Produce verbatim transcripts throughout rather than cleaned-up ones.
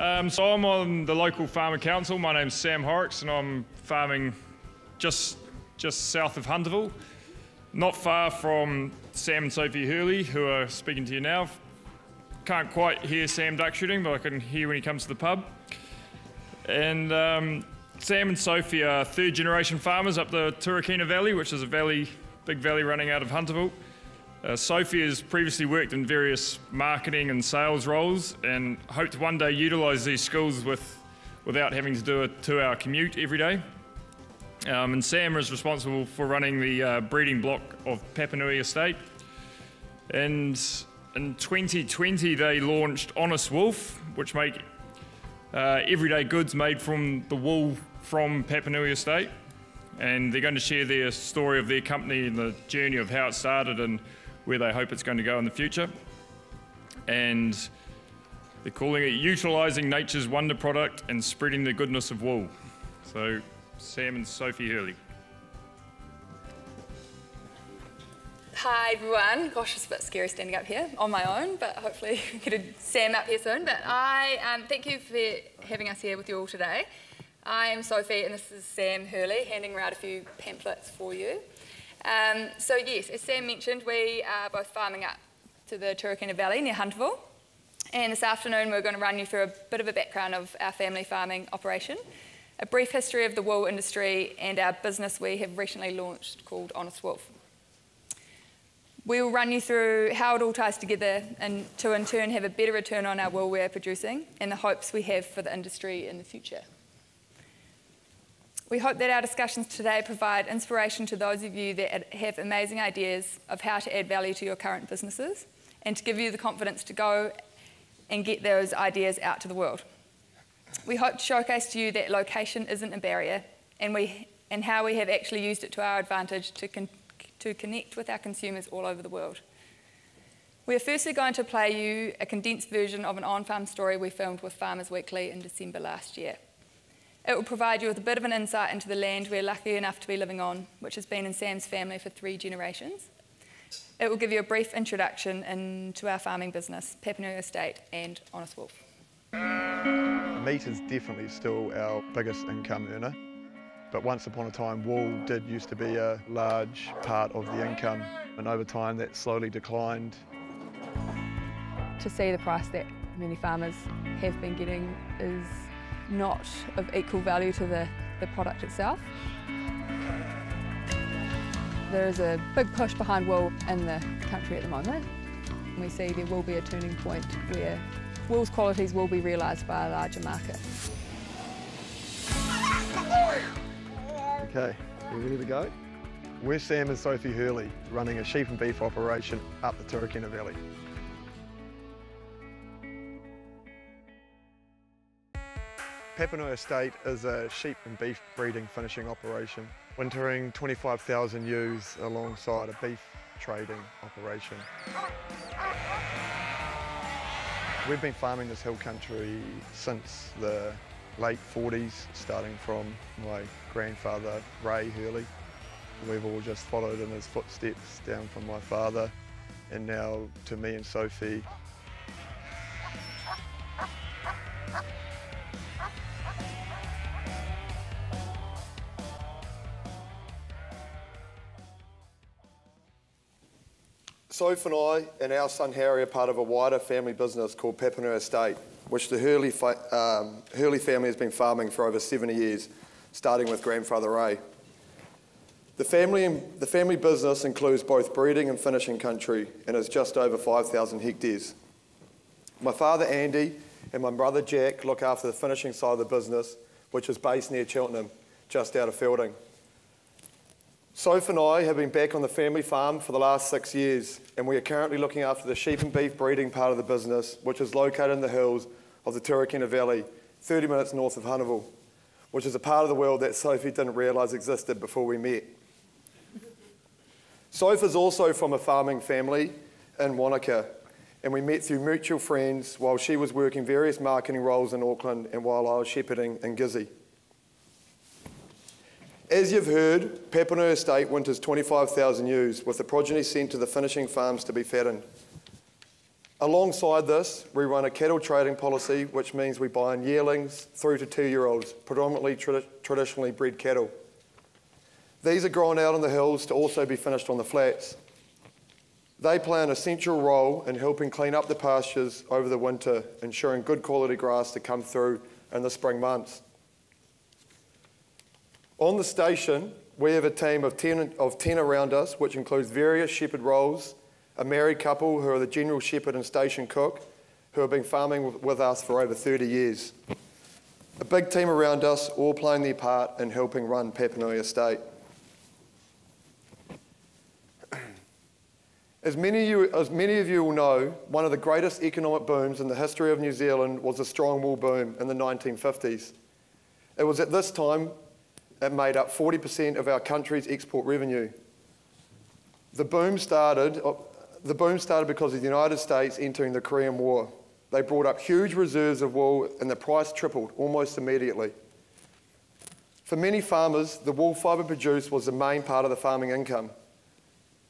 Um, so I'm on the local farmer council. My name's Sam Horrocks and I'm farming just, just south of Hunterville, not far from Sam and Sophie Hurley, who are speaking to you now. Can't quite hear Sam duck shooting, but I can hear when he comes to the pub. And um, Sam and Sophie are third generation farmers up the Turakina Valley, which is a valley, big valley running out of Hunterville. Uh, Sophie has previously worked in various marketing and sales roles and hoped one day utilise these skills with, without having to do a two hour commute every day. Um, and Sam is responsible for running the uh, breeding block of Papanui Estate. And in twenty twenty they launched Honest Wolf, which make uh, everyday goods made from the wool from Papanui Estate. And they're going to share their story of their company and the journey of how it started and where they hope it's going to go in the future. And they're calling it Utilising Nature's Wonder Product and Spreading the Goodness of Wool. So, Sam and Sophie Hurley. Hi everyone. Gosh, it's a bit scary standing up here on my own, but hopefully we get a Sam up here soon. But I um, thank you for having us here with you all today. I am Sophie and this is Sam Hurley, handing around a few pamphlets for you. Um, so yes, as Sam mentioned, we are both farming up to the Turakina Valley near Hunterville. And this afternoon we're going to run you through a bit of a background of our family farming operation, a brief history of the wool industry and our business we have recently launched called Honest Wolf. We'll run you through how it all ties together and to in turn have a better return on our wool we are producing and the hopes we have for the industry in the future. We hope that our discussions today provide inspiration to those of you that have amazing ideas of how to add value to your current businesses and to give you the confidence to go and get those ideas out to the world. We hope to showcase to you that location isn't a barrier and, we, and how we have actually used it to our advantage to, con to connect with our consumers all over the world. We are firstly going to play you a condensed version of an on-farm story we filmed with Farmers Weekly in December last year. It will provide you with a bit of an insight into the land we're lucky enough to be living on, which has been in Sam's family for three generations. It will give you a brief introduction into our farming business, Papanui Estate and Honest Wolf. Meat is definitely still our biggest income earner, but once upon a time wool did used to be a large part of the income, and over time that slowly declined. To see the price that many farmers have been getting is not of equal value to the, the product itself. There is a big push behind wool in the country at the moment. We see there will be a turning point where wool's qualities will be realised by a larger market. Okay, are we ready to go? We're Sam and Sophie Hurley, running a sheep and beef operation up the Turakina Valley. Papanui Estate is a sheep and beef breeding finishing operation, wintering twenty-five thousand ewes alongside a beef trading operation. We've been farming this hill country since the late forties, starting from my grandfather Ray Hurley. We've all just followed in his footsteps down from my father and now to me and Sophie. Soph and I and our son Harry are part of a wider family business called Papanui Estate, which the Hurley, fa um, Hurley family has been farming for over seventy years, starting with grandfather Ray. The family, the family business includes both breeding and finishing country and is just over five thousand hectares. My father Andy and my brother Jack look after the finishing side of the business, which is based near Cheltenham, just out of Fielding. Soph and I have been back on the family farm for the last six years and we are currently looking after the sheep and beef breeding part of the business, which is located in the hills of the Turakina Valley, thirty minutes north of Hunterville, which is a part of the world that Sophie didn't realise existed before we met. Soph is also from a farming family in Wanaka and we met through mutual friends while she was working various marketing roles in Auckland and while I was shepherding in Gizzy. As you've heard, Papanui Estate winters twenty-five thousand ewes, with the progeny sent to the finishing farms to be fattened. Alongside this, we run a cattle trading policy, which means we buy in yearlings through to two-year-olds, predominantly tra traditionally bred cattle. These are grown out on the hills to also be finished on the flats. They play an essential role in helping clean up the pastures over the winter, ensuring good quality grass to come through in the spring months. On the station, we have a team of ten, of ten around us, which includes various shepherd roles, a married couple who are the general shepherd and station cook, who have been farming with us for over thirty years. A big team around us, all playing their part in helping run Papanui Estate. As many, you, as many of you will know, one of the greatest economic booms in the history of New Zealand was the strong wool boom in the nineteen fifties. It was at this time it made up forty percent of our country's export revenue. The boom started, the boom started because of the United States entering the Korean War. They brought up huge reserves of wool and the price tripled almost immediately. For many farmers, the wool fibre produced was the main part of the farming income.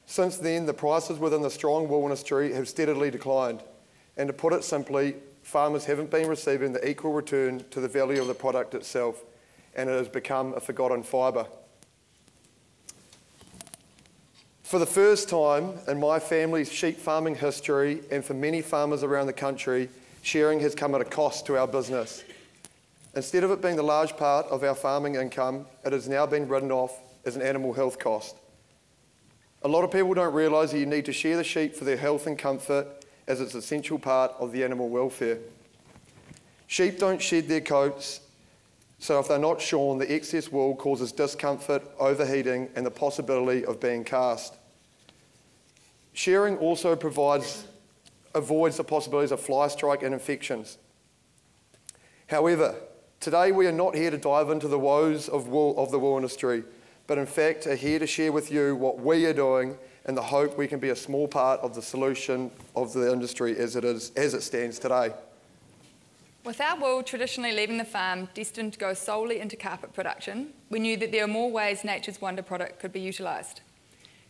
Since then, the prices within the strong wool industry have steadily declined, and to put it simply, farmers haven't been receiving the equal return to the value of the product itself, and it has become a forgotten fibre. For the first time in my family's sheep farming history, and for many farmers around the country, shearing has come at a cost to our business. Instead of it being the large part of our farming income, it has now been written off as an animal health cost. A lot of people don't realise that you need to shear the sheep for their health and comfort, as it's an essential part of the animal welfare. Sheep don't shed their coats, so if they're not shorn, the excess wool causes discomfort, overheating, and the possibility of being cast. Shearing also provides, avoids the possibilities of fly strike and infections. However, today we are not here to dive into the woes of, wool, of the wool industry, but in fact are here to share with you what we are doing in the hope we can be a small part of the solution of the industry as it, is, as it stands today. With our wool traditionally leaving the farm destined to go solely into carpet production, we knew that there are more ways nature's wonder product could be utilised.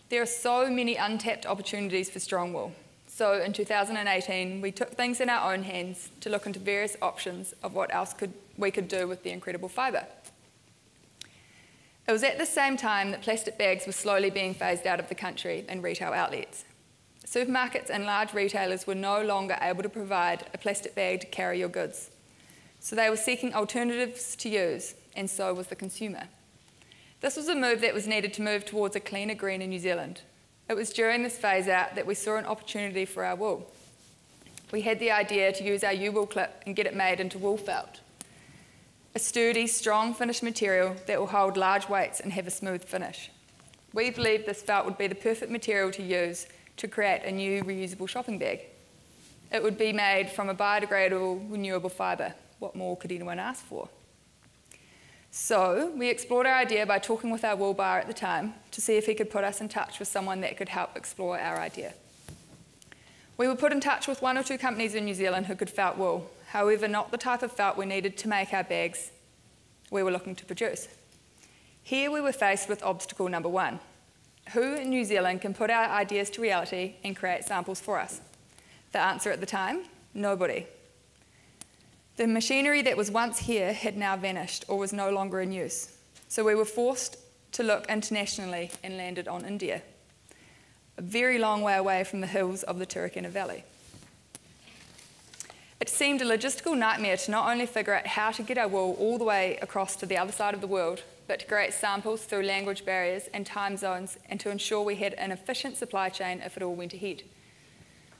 There are so many untapped opportunities for strong wool. So in two thousand eighteen, we took things in our own hands to look into various options of what else could, we could do with the incredible fibre. It was at the same time that plastic bags were slowly being phased out of the country in retail outlets. Supermarkets and large retailers were no longer able to provide a plastic bag to carry your goods. So they were seeking alternatives to use, and so was the consumer. This was a move that was needed to move towards a cleaner green in New Zealand. It was during this phase out that we saw an opportunity for our wool. We had the idea to use our U-wool clip and get it made into wool felt. A sturdy, strong finished material that will hold large weights and have a smooth finish. We believed this felt would be the perfect material to use to create a new reusable shopping bag. It would be made from a biodegradable, renewable fibre. What more could anyone ask for? So we explored our idea by talking with our wool buyer at the time to see if he could put us in touch with someone that could help explore our idea. We were put in touch with one or two companies in New Zealand who could felt wool, however not the type of felt we needed to make our bags we were looking to produce. Here we were faced with obstacle number one. Who in New Zealand can put our ideas to reality and create samples for us? The answer at the time, nobody. The machinery that was once here had now vanished or was no longer in use. So we were forced to look internationally and landed on India, a very long way away from the hills of the Turakina Valley. It seemed a logistical nightmare to not only figure out how to get our wool all the way across to the other side of the world, but to create samples through language barriers and time zones and to ensure we had an efficient supply chain if it all went ahead.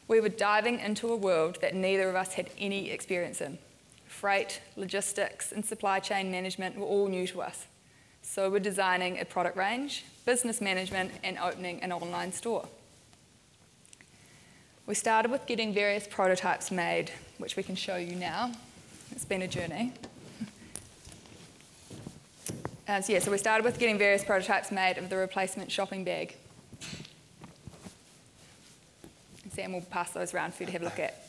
We were diving into a world that neither of us had any experience in. Freight, logistics and supply chain management were all new to us. So we're designing a product range, business management and opening an online store. We started with getting various prototypes made, which we can show you now. It's been a journey. Uh, so yeah, so we started with getting various prototypes made of the replacement shopping bag. Sam will pass those around for you to have a look at.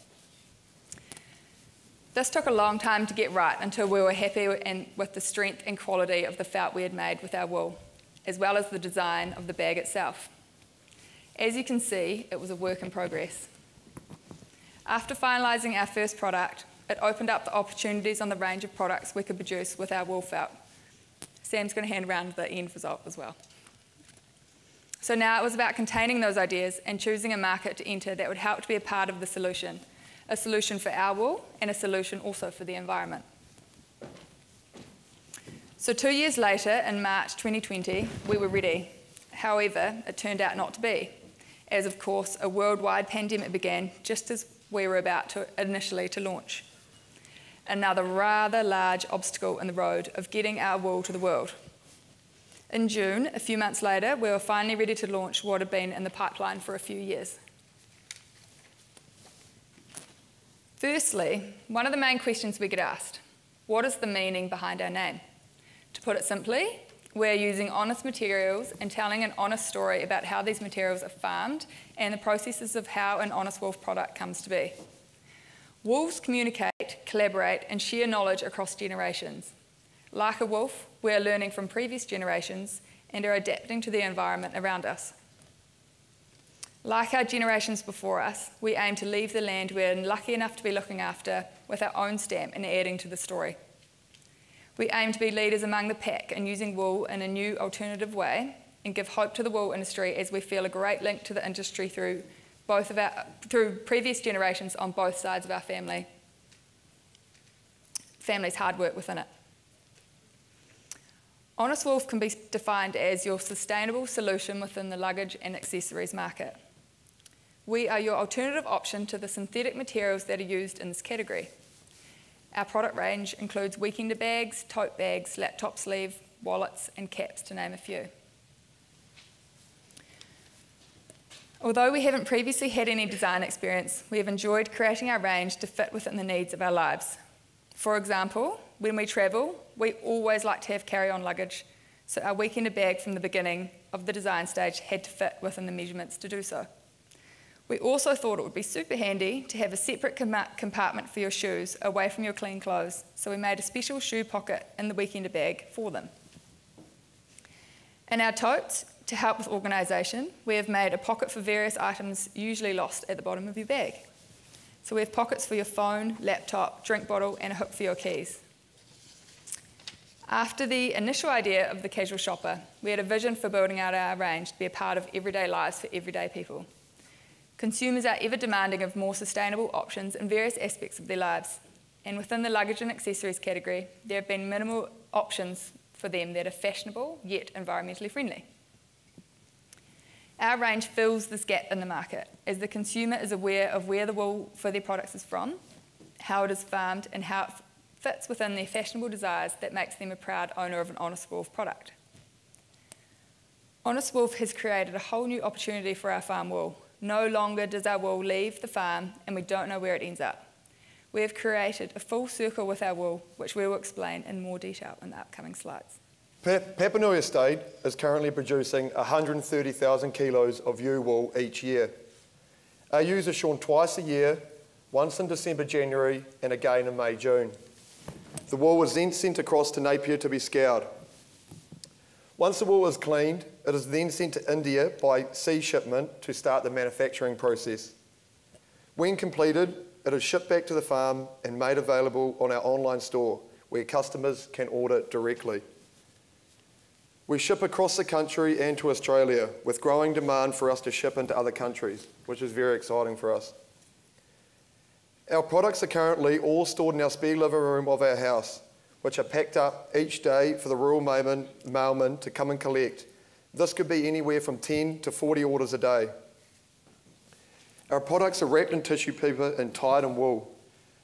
This took a long time to get right until we were happy and with the strength and quality of the felt we had made with our wool, as well as the design of the bag itself. As you can see, it was a work in progress. After finalising our first product, it opened up the opportunities on the range of products we could produce with our wool felt. Sam's going to hand around the end result as well. So now it was about containing those ideas and choosing a market to enter that would help to be a part of the solution. A solution for our wool and a solution also for the environment. So two years later, in March twenty twenty, we were ready. However, it turned out not to be, as of course a worldwide pandemic began just as we were about to initially to launch. Another rather large obstacle in the road of getting our wool to the world. In June, a few months later, we were finally ready to launch what had been in the pipeline for a few years. Firstly, one of the main questions we get asked, what is the meaning behind our name? To put it simply, we're using honest materials and telling an honest story about how these materials are farmed and the processes of how an Honest Wolf product comes to be. Wolves communicate, collaborate, and share knowledge across generations. Like a wolf, we are learning from previous generations and are adapting to the environment around us. Like our generations before us, we aim to leave the land we're lucky enough to be looking after with our own stamp and adding to the story. We aim to be leaders among the pack in using wool in a new alternative way and give hope to the wool industry as we feel a great link to the industry through, both of our, through previous generations on both sides of our family. Family's hard work within it. Honest Wolf can be defined as your sustainable solution within the luggage and accessories market. We are your alternative option to the synthetic materials that are used in this category. Our product range includes weekender bags, tote bags, laptop sleeve, wallets and caps, to name a few. Although we haven't previously had any design experience, we have enjoyed creating our range to fit within the needs of our lives. For example, when we travel, we always like to have carry-on luggage, so our weekender bag from the beginning of the design stage had to fit within the measurements to do so. We also thought it would be super handy to have a separate com compartment for your shoes away from your clean clothes, so we made a special shoe pocket in the weekender bag for them. In our totes, to help with organisation, we have made a pocket for various items usually lost at the bottom of your bag. So we have pockets for your phone, laptop, drink bottle and a hook for your keys. After the initial idea of the casual shopper, we had a vision for building out our range to be a part of everyday lives for everyday people. Consumers are ever demanding of more sustainable options in various aspects of their lives, and within the luggage and accessories category, there have been minimal options for them that are fashionable yet environmentally friendly. Our range fills this gap in the market, as the consumer is aware of where the wool for their products is from, how it is farmed, and how it fits within their fashionable desires that makes them a proud owner of an Honest Wolf product. Honest Wolf has created a whole new opportunity for our farm wool. No longer does our wool leave the farm and we don't know where it ends up. We have created a full circle with our wool, which we will explain in more detail in the upcoming slides. Papanui Estate is currently producing one hundred thirty thousand kilos of ewe wool each year. Our ewes are shorn twice a year, once in December, January, and again in May, June. The wool is then sent across to Napier to be scoured. Once the wool is cleaned, it is then sent to India by sea shipment to start the manufacturing process. When completed, it is shipped back to the farm and made available on our online store, where customers can order directly. We ship across the country and to Australia, with growing demand for us to ship into other countries, which is very exciting for us. Our products are currently all stored in our spare living room of our house, which are packed up each day for the rural mailman, mailman to come and collect. This could be anywhere from ten to forty orders a day. Our products are wrapped in tissue paper and tied in wool.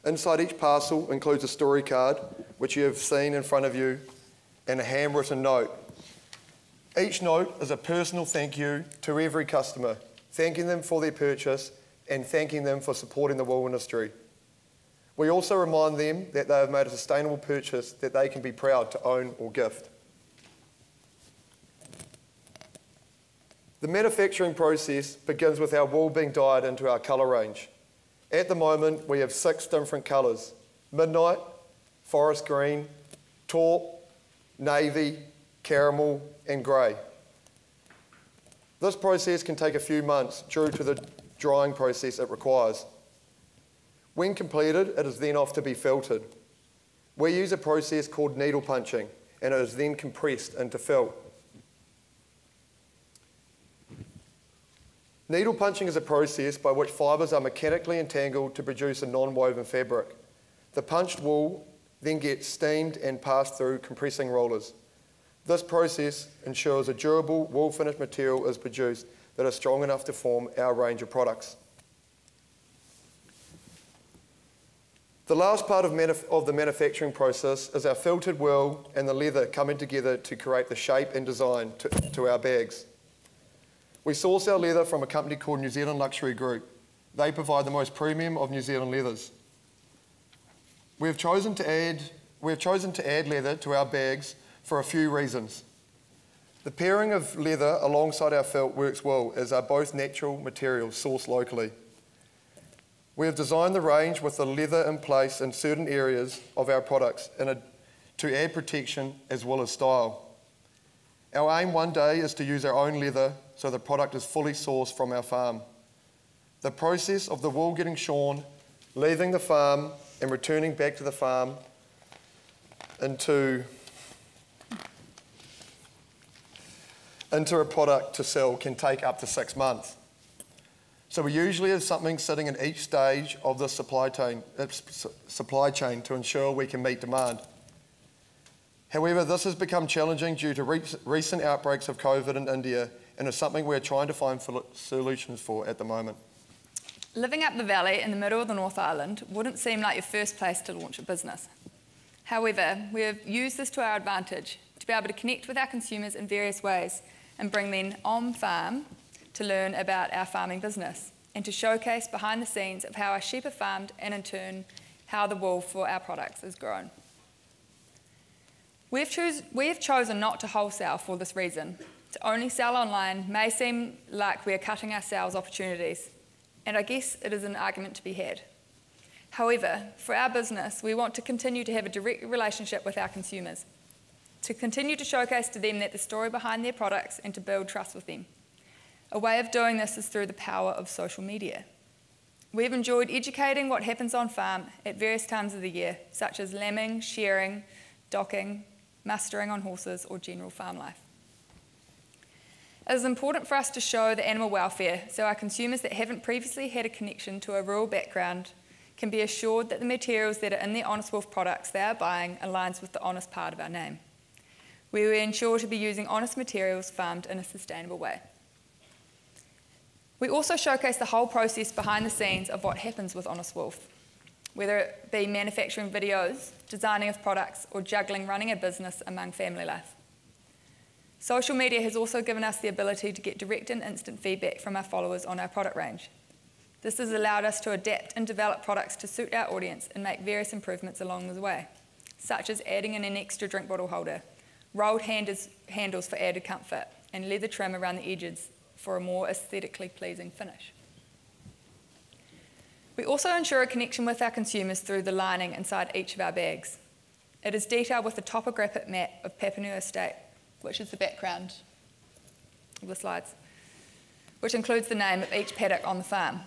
Inside each parcel includes a story card, which you have seen in front of you, and a handwritten note. Each note is a personal thank you to every customer, thanking them for their purchase and thanking them for supporting the wool industry. We also remind them that they have made a sustainable purchase that they can be proud to own or gift. The manufacturing process begins with our wool being dyed into our colour range. At the moment, we have six different colours: midnight, forest green, taupe, navy, caramel and grey. This process can take a few months due to the drying process it requires. When completed, it is then off to be filtered. We use a process called needle punching, and it is then compressed into felt. Needle punching is a process by which fibres are mechanically entangled to produce a non-woven fabric. The punched wool then gets steamed and passed through compressing rollers. This process ensures a durable wool finished material is produced that is strong enough to form our range of products. The last part of, manuf of the manufacturing process is our filtered wool and the leather coming together to create the shape and design to, to our bags. We source our leather from a company called New Zealand Luxury Group. They provide the most premium of New Zealand leathers. We have chosen to add, we have chosen to add leather to our bags for a few reasons. The pairing of leather alongside our felt works well, as are both natural materials sourced locally. We have designed the range with the leather in place in certain areas of our products in a, to add protection as well as style. Our aim one day is to use our own leather so the product is fully sourced from our farm. The process of the wool getting shorn, leaving the farm and returning back to the farm into, into a product to sell can take up to six months. So we usually have something sitting in each stage of the supply chain, supply chain to ensure we can meet demand. However, this has become challenging due to re recent outbreaks of COVID in India, and is something we're trying to find solutions for at the moment. Living up the valley in the middle of the North Island wouldn't seem like your first place to launch a business. However, we have used this to our advantage to be able to connect with our consumers in various ways and bring them on-farm to learn about our farming business and to showcase behind the scenes of how our sheep are farmed and in turn how the wool for our products is grown. We have, choos we have chosen not to wholesale for this reason. To only sell online may seem like we are cutting our sales opportunities, and I guess it is an argument to be had. However, for our business, we want to continue to have a direct relationship with our consumers, to continue to showcase to them that the story behind their products and to build trust with them. A way of doing this is through the power of social media. We've enjoyed educating what happens on farm at various times of the year, such as lambing, shearing, docking, mustering on horses, or general farm life. It is important for us to show the animal welfare so our consumers that haven't previously had a connection to a rural background can be assured that the materials that are in the Honest Wolf products they are buying aligns with the honest part of our name. We will ensure to be using honest materials farmed in a sustainable way. We also showcase the whole process behind the scenes of what happens with Honest Wolf, whether it be manufacturing videos, designing of products, or juggling running a business among family life. Social media has also given us the ability to get direct and instant feedback from our followers on our product range. This has allowed us to adapt and develop products to suit our audience and make various improvements along the way, such as adding in an extra drink bottle holder, rolled handles for added comfort, and leather trim around the edges for a more aesthetically pleasing finish. We also ensure a connection with our consumers through the lining inside each of our bags. It is detailed with a topographic map of Papanui Estate, which is the background of the slides, which includes the name of each paddock on the farm.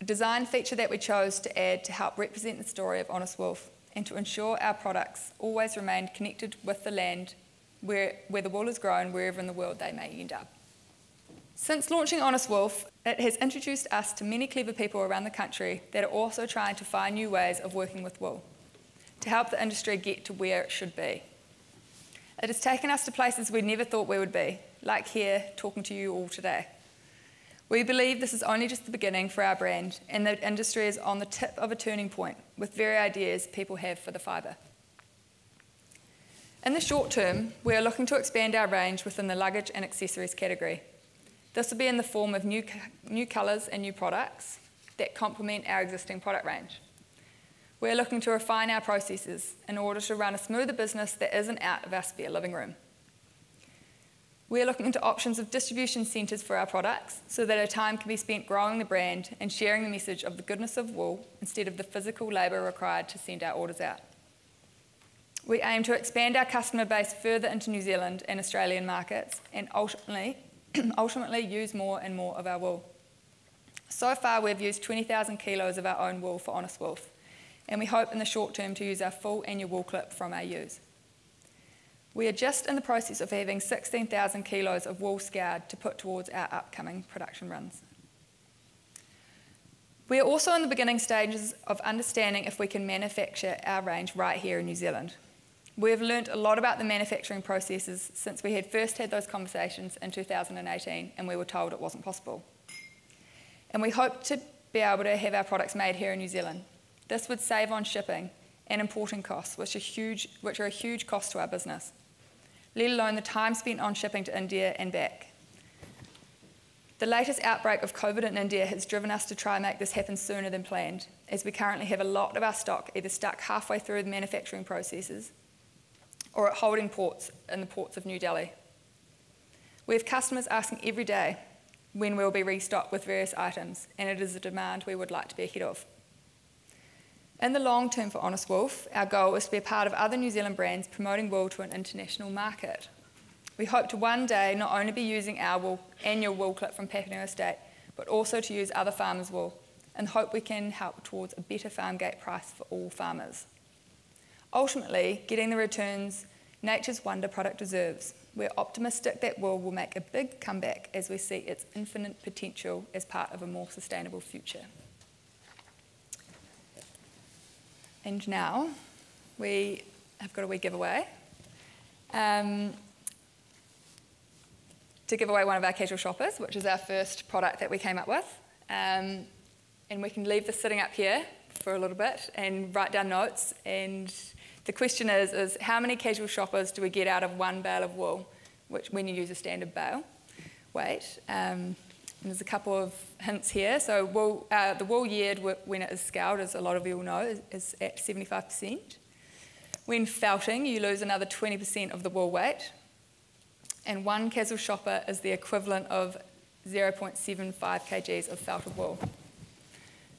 A design feature that we chose to add to help represent the story of Honest Wolf and to ensure our products always remained connected with the land where, where the wool is grown, wherever in the world they may end up. Since launching Honest Wolf, it has introduced us to many clever people around the country that are also trying to find new ways of working with wool to help the industry get to where it should be. It has taken us to places we never thought we would be, like here talking to you all today. We believe this is only just the beginning for our brand, and the industry is on the tip of a turning point with various ideas people have for the fibre. In the short term, we are looking to expand our range within the luggage and accessories category. This will be in the form of new, new colours and new products that complement our existing product range. We're looking to refine our processes in order to run a smoother business that isn't out of our spare living room. We're looking into options of distribution centres for our products so that our time can be spent growing the brand and sharing the message of the goodness of wool instead of the physical labour required to send our orders out. We aim to expand our customer base further into New Zealand and Australian markets and ultimately, ultimately use more and more of our wool. So far, we've used twenty thousand kilos of our own wool for Honest Wolf, and we hope in the short term to use our full annual wool clip from our ewes. We are just in the process of having sixteen thousand kilos of wool scoured to put towards our upcoming production runs. We are also in the beginning stages of understanding if we can manufacture our range right here in New Zealand. We have learnt a lot about the manufacturing processes since we had first had those conversations in two thousand eighteen and we were told it wasn't possible. And we hope to be able to have our products made here in New Zealand. This would save on shipping and importing costs, which are, huge, which are a huge cost to our business, let alone the time spent on shipping to India and back. The latest outbreak of COVID in India has driven us to try and make this happen sooner than planned, as we currently have a lot of our stock either stuck halfway through the manufacturing processes or at holding ports in the ports of New Delhi. We have customers asking every day when we will be restocked with various items, and it is a demand we would like to be ahead of. In the long term for Honest Wolf, our goal is to be a part of other New Zealand brands promoting wool to an international market. We hope to one day not only be using our wool, annual wool clip from Papanui Estate, but also to use other farmers' wool, and hope we can help towards a better farm gate price for all farmers. Ultimately, getting the returns nature's wonder product deserves. We're optimistic that wool will make a big comeback as we see its infinite potential as part of a more sustainable future. And now, we have got a wee giveaway. Um, to give away one of our casual shoppers, which is our first product that we came up with. Um, and we can leave this sitting up here for a little bit and write down notes. And the question is, is how many casual shoppers do we get out of one bale of wool, which when you use a standard bale weight? Um, and there's a couple of hints here. So wool, uh, the wool yield when it is scoured, as a lot of you all know, is, is at seventy-five percent. When felting, you lose another twenty percent of the wool weight. And one casual shopper is the equivalent of zero point seven five kilograms of felted wool.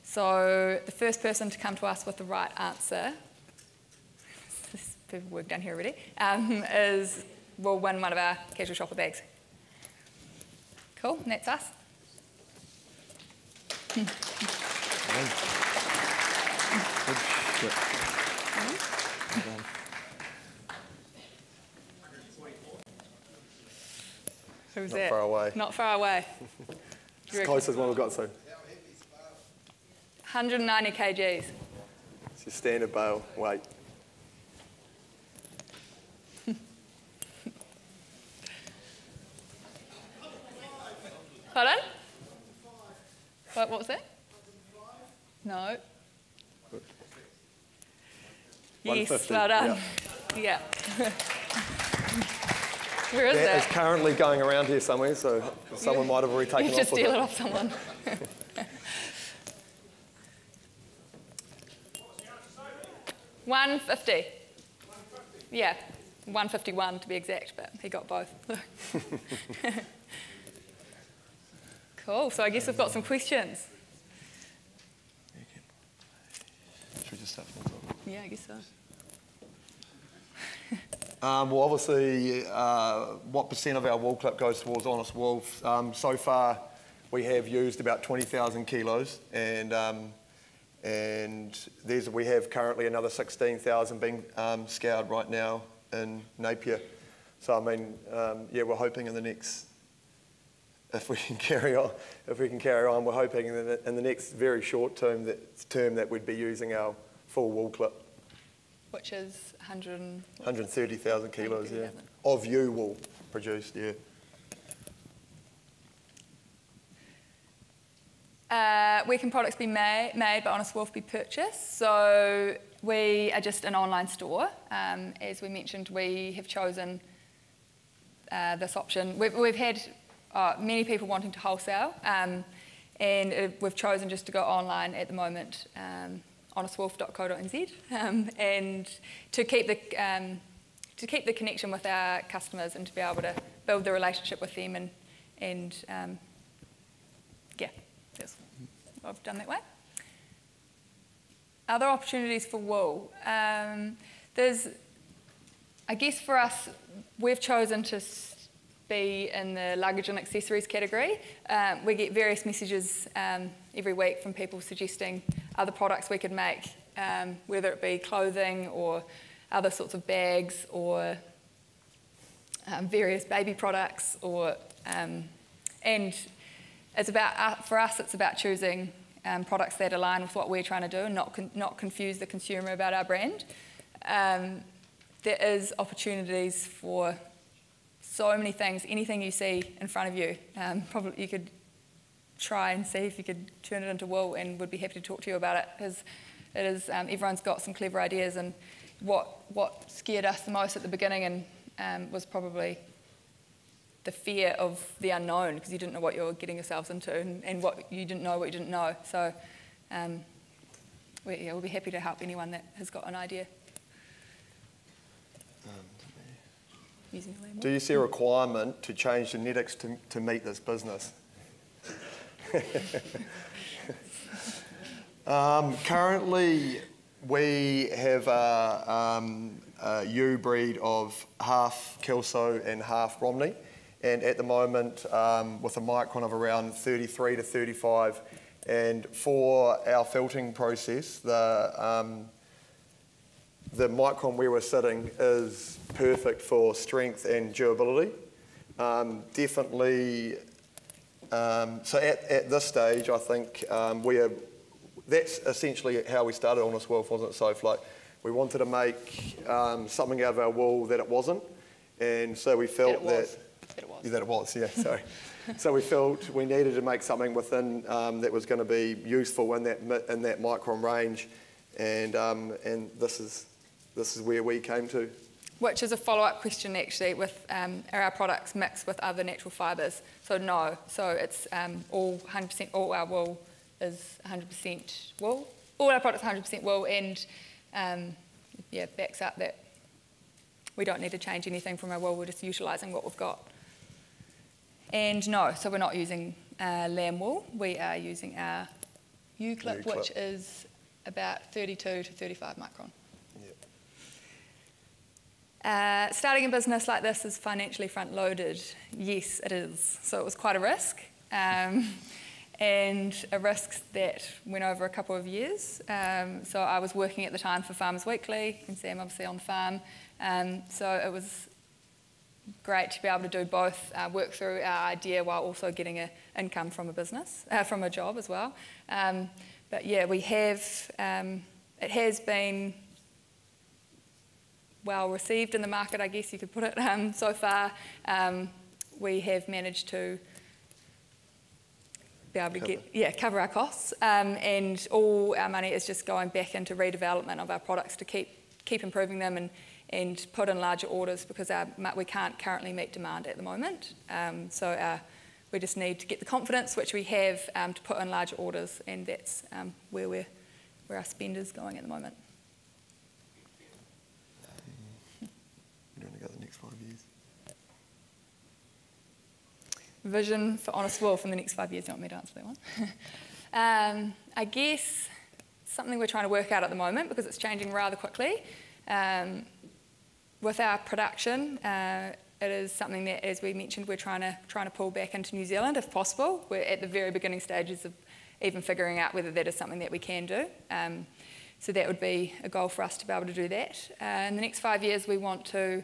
So the first person to come to us with the right answer, this paperwork down here already, um, is will win one of our casual shopper bags. Cool, and that's us. Who's Not that? far away. Not far away. It's the closest one we've got, so. one hundred ninety kilograms. It's your standard bale weight. Pardon? What, what was that? No. Yes, well done. Yeah. yeah. Where is that? That is currently going around here somewhere, so oh, someone you, might have already taken it off. You just steal it off someone. one fifty. one fifty? Yeah, one fifty-one to be exact, but he got both. Cool, so I guess we've got some questions. Should we just start from the top? Yeah, I guess so. Um, well, obviously, uh, what percent of our wool clip goes towards Honest Wolf? Um, so far, we have used about twenty thousand kilos, and um, and these we have currently another sixteen thousand being um, scoured right now in Napier. So I mean, um, yeah, we're hoping in the next, if we can carry on, if we can carry on, we're hoping in the, in the next very short term that term that we'd be using our full wool clip. Which is one hundred thirty thousand kilos, yeah, of ewe wool produced, yeah. Uh, where can products be made, made but Honest Wolf be purchased? So we are just an online store. Um, as we mentioned, we have chosen uh, this option. We've, we've had uh, many people wanting to wholesale, um, and it, we've chosen just to go online at the moment. Um, honest wolf dot co dot n z, um, and to keep the um, to keep the connection with our customers and to be able to build the relationship with them, and and um, yeah, that's what I've done that way. Other opportunities for wool. Um, there's, I guess for us, we've chosen to be in the luggage and accessories category. Um, we get various messages um, every week from people suggesting other products we could make, um, whether it be clothing or other sorts of bags or um, various baby products, or um, and it's about uh, for us it's about choosing um, products that align with what we're trying to do and not con not confuse the consumer about our brand. Um, there is opportunities for so many things, anything you see in front of you. Um, probably you could try and see if you could turn it into wool, and would be happy to talk to you about it, because it is um, everyone's got some clever ideas. And what what scared us the most at the beginning and um, was probably the fear of the unknown, because you didn't know what you were getting yourselves into, and, and what you didn't know what you didn't know. So um, we, yeah, we'll be happy to help anyone that has got an idea. Do you see a requirement to change genetics to, to meet this business? um, currently, we have a, um, a ewe breed of half Kelso and half Romney, and at the moment, um, with a micron of around thirty-three to thirty-five, and for our filtering process, the um, the micron where we're sitting is perfect for strength and durability. Um, definitely, um, so at, at this stage, I think um, we are, that's essentially how we started Honest Wolf, wasn't it, Soph? Like, we wanted to make um, something out of our wool that it wasn't, and so we felt that... That it was. That, yeah, that it was, yeah, sorry. So we felt we needed to make something within um, that was going to be useful in that, in that micron range, and, um, and this is... This is where we came to. Which is a follow-up question, actually, with um, are our products mixed with other natural fibres? So no. So it's um, all one hundred percent, all our wool is one hundred percent wool. All our products are one hundred percent wool, and um, yeah, backs up that we don't need to change anything from our wool. We're just utilising what we've got. And no, so we're not using uh, lamb wool. We are using our U-clip, which is about thirty-two to thirty-five micron. Uh, starting a business like this is financially front-loaded. Yes, it is. So it was quite a risk, um, and a risk that went over a couple of years. Um, so I was working at the time for Farmers Weekly, and Sam obviously on the farm. Um, so it was great to be able to do both, uh, work through our idea while also getting an income from a business, uh, from a job as well. Um, but yeah, we have, um, it has been well received in the market, I guess you could put it. Um, so far, um, we have managed to be able to cover. get yeah cover our costs, um, and all our money is just going back into redevelopment of our products to keep keep improving them and and put in larger orders, because our, we can't currently meet demand at the moment. Um, so our, we just need to get the confidence which we have um, to put in larger orders, and that's um, where we're where our spend is going at the moment. The next five years. Vision for Honest Wolf in the next five years. You want me to answer that one? um, I guess something we're trying to work out at the moment, because it's changing rather quickly. Um, with our production, uh, it is something that, as we mentioned, we're trying to trying to pull back into New Zealand if possible. We're at the very beginning stages of even figuring out whether that is something that we can do. Um, so that would be a goal for us to be able to do that. Uh, in the next five years, we want to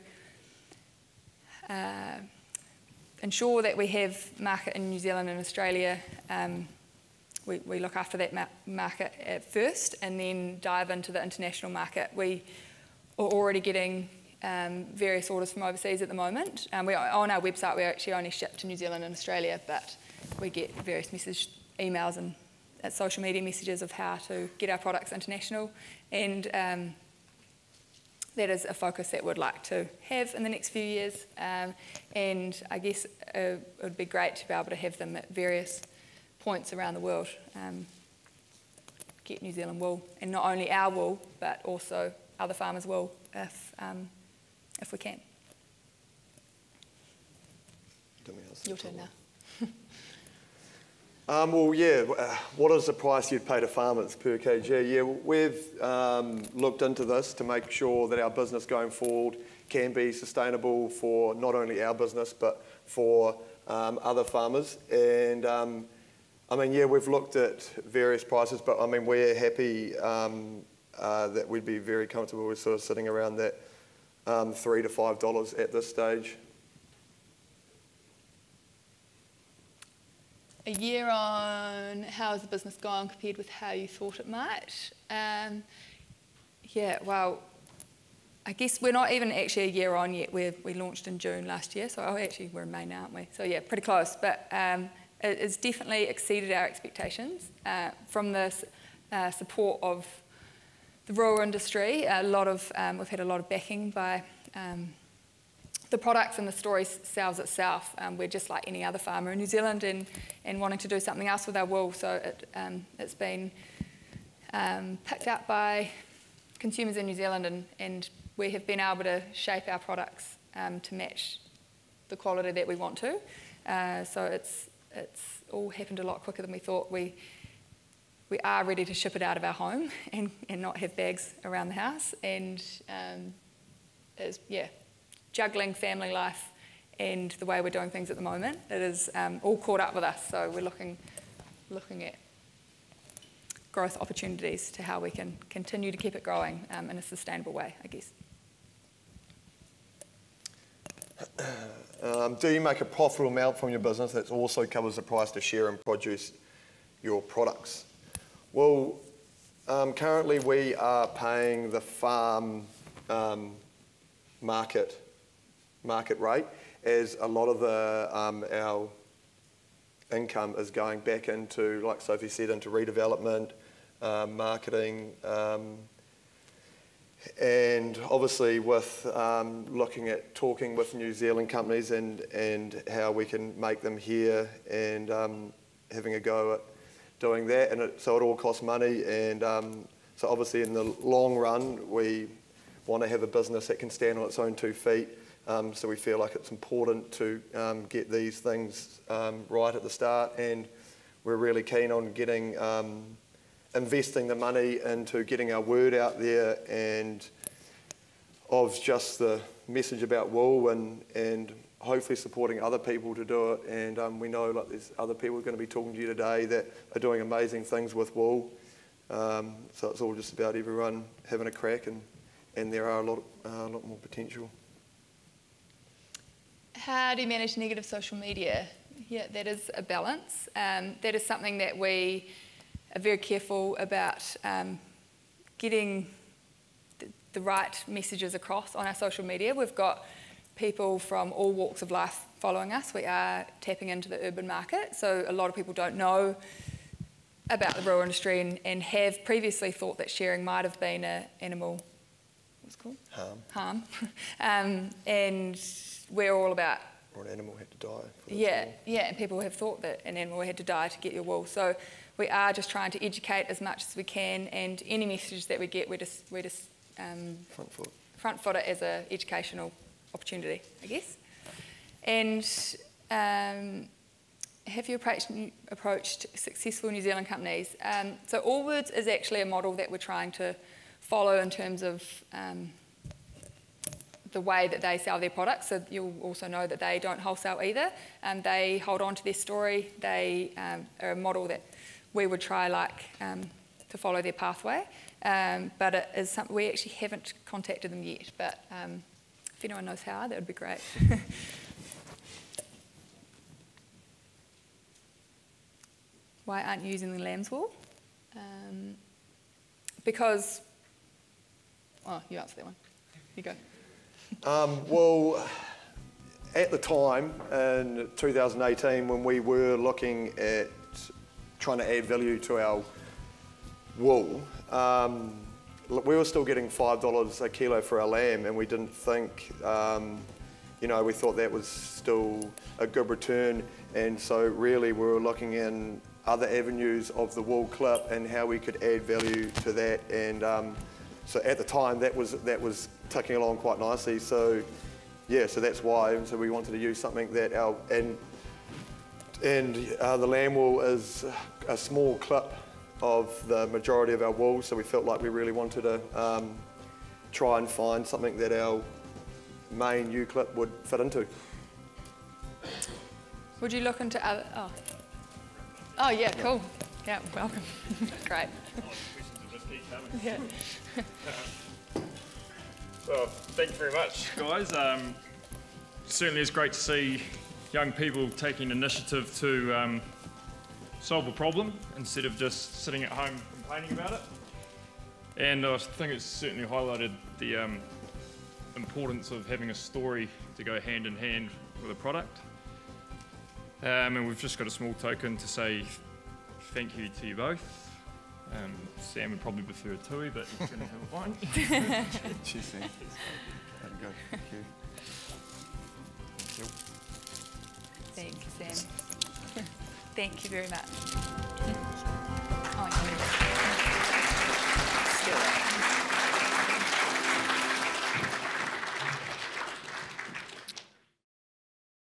Uh, ensure that we have market in New Zealand and Australia. Um, we, we look after that ma market at first, and then dive into the international market. We are already getting um, various orders from overseas at the moment. Um, we are, on our website, we actually only ship to New Zealand and Australia, but we get various message, emails and uh, social media messages of how to get our products international. And um, that is a focus that we'd like to have in the next few years, um, and I guess uh, it would be great to be able to have them at various points around the world. Um, get New Zealand wool, and not only our wool, but also other farmers' wool, if um, if we can. Your turn now. Um, well, yeah, what is the price you'd pay to farmers per kg? Yeah, we've um, looked into this to make sure that our business going forward can be sustainable for not only our business, but for um, other farmers. And um, I mean, yeah, we've looked at various prices, but I mean, we're happy um, uh, that we'd be very comfortable with sort of sitting around that um, three to five dollars at this stage. A year on, how has the business gone compared with how you thought it might? Um, yeah, well, I guess we're not even actually a year on yet. We're, we launched in June last year, so oh, actually we're in May now, aren't we? So yeah, pretty close, but um, it, it's definitely exceeded our expectations. Uh, from the uh, support of the rural industry, a lot of, um, we've had a lot of backing by um, the products, and the story sells itself. Um, we're just like any other farmer in New Zealand, and, and wanting to do something else with our wool. So it, um, it's been um, picked up by consumers in New Zealand, and, and we have been able to shape our products um, to match the quality that we want to. Uh, so it's, it's all happened a lot quicker than we thought. We, we are ready to ship it out of our home and, and not have bags around the house. And um, it's, yeah. Juggling family life and the way we're doing things at the moment, it is um, all caught up with us. So we're looking, looking at growth opportunities to how we can continue to keep it growing um, in a sustainable way, I guess. Um, do you make a profitable amount from your business that also covers the price to share and produce your products? Well, um, currently we are paying the farm um, market. market rate, as a lot of the, um, our income is going back into, like Sophie said, into redevelopment, uh, marketing, um, and obviously with um, looking at talking with New Zealand companies and, and how we can make them here, and um, having a go at doing that. And it, so it all costs money, and um, so obviously in the long run we want to have a business that can stand on its own two feet. Um, so we feel like it's important to um, get these things um, right at the start, and we're really keen on getting, um, investing the money into getting our word out there, and of just the message about wool, and, and hopefully supporting other people to do it. And um, we know, like, there's other people who are going to be talking to you today that are doing amazing things with wool. Um, so it's all just about everyone having a crack, and, and there are a lot, uh, a lot more potential. How do you manage negative social media? Yeah, that is a balance. Um, that is something that we are very careful about, um, getting the, the right messages across on our social media. We've got people from all walks of life following us. We are tapping into the urban market, so a lot of people don't know about the rural industry, and, and have previously thought that sharing might have been an animal, what's it called? Harm. Harm. um, and we're all about... Or an animal had to die. For yeah, wool. yeah, and people have thought that an animal had to die to get your wool. So we are just trying to educate as much as we can, and any message that we get, we just... We just um, front foot. Front foot it as an educational opportunity, I guess. And um, have you approached, approached successful New Zealand companies? Um, so Allbirds is actually a model that we're trying to follow in terms of... Um, the way that they sell their products. So you'll also know that they don't wholesale either. Um, they hold on to their story. They um, are a model that we would try like um, to follow their pathway. Um, but it is something we actually haven't contacted them yet. But um, if anyone knows how, that would be great. Why aren't you using the lamb's wool? Um, because, oh, you answer that one. You go. Um, well, at the time in two thousand eighteen, when we were looking at trying to add value to our wool, um, we were still getting five dollars a kilo for our lamb, and we didn't think, um, you know, we thought that was still a good return. And so really we were looking in other avenues of the wool clip and how we could add value to that. And um, so at the time that was, that was ticking along quite nicely, so yeah, so that's why. And so we wanted to use something that our, and, and uh, the lamb wool is a small clip of the majority of our wool, so we felt like we really wanted to um, try and find something that our main ewe clip would fit into. Would you look into other... Oh, oh yeah, cool. Yeah, welcome. Great. Yeah. Well, thank you very much, guys. Um, certainly it's great to see young people taking initiative to um, solve a problem instead of just sitting at home complaining about it. And I think it's certainly highlighted the um, importance of having a story to go hand in hand with a product. Um, and we've just got a small token to say thank you to you both. Um, Sam would probably prefer a tui, but he's going to have one. Cheers, Sam. That'd go. Thank you. Thank you, Sam. Thank you very much.